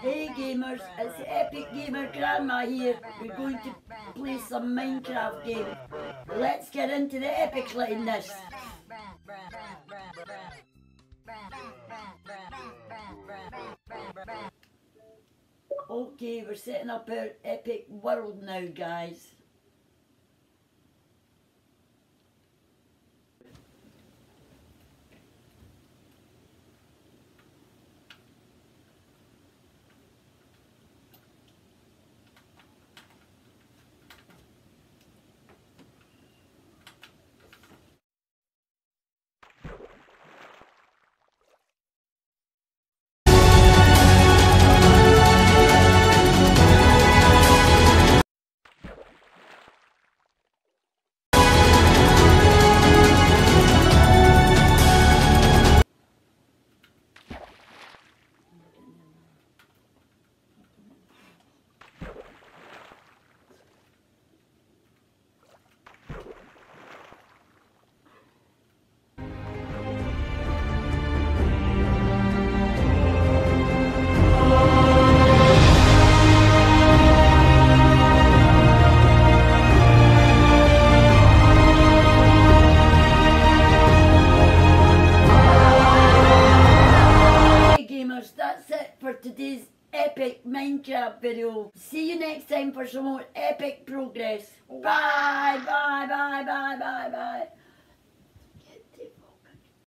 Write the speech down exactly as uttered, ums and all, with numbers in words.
Hey gamers, it's Epic Gamer Grandma here. We're going to play some Minecraft game. Let's get into the epic lightness. Okay, we're setting up our epic world now, guys. Today's epic Minecraft video. See you next time for some more epic progress. Bye, bye, bye, bye, bye, bye.